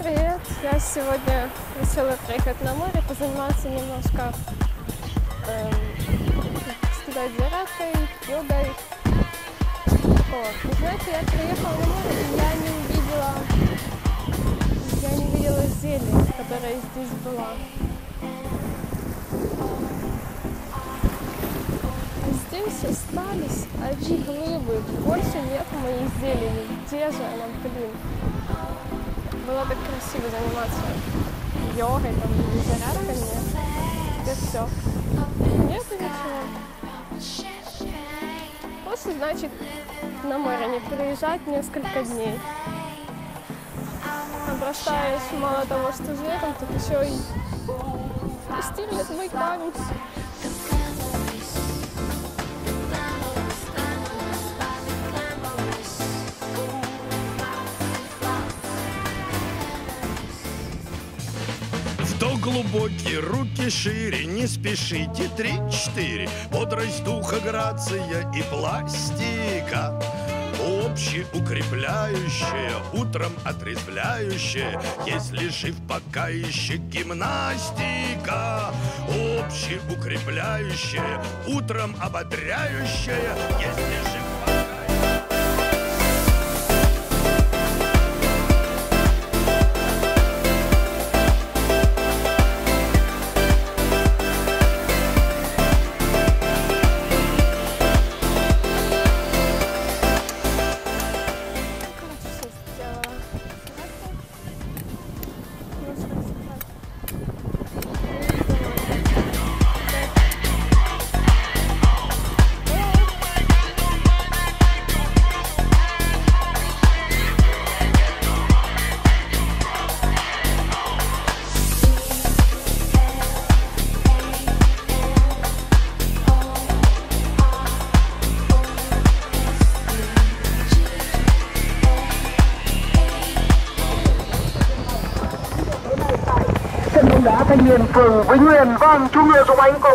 Всем привет! Я сегодня решила приехать на море, позаниматься немножко зарядкой, йогой. Вот. Знаете, я приехала на море и я не видела зелень, которая здесь была. Здесь остались одни глыбы, больше нет моей зелени. Где же она, блин? Было так красиво заниматься йогой, там, зарядками. Теперь все. Нету ничего. После, значит, на море не приезжать несколько дней. Обрастаешь мало того, что жиром, так еще и стирят мой камень. Кто глубокий, руки шире, не спешите, 3-4. Бодрость духа, грация и пластика, общеукрепляющая, утром отрезвляющая. Если жив, пока еще гимнастика, общеукрепляющая, утром ободряющая. Если жив, đã thành niên cầu với nguyện vang chúng người dùng anh cầu.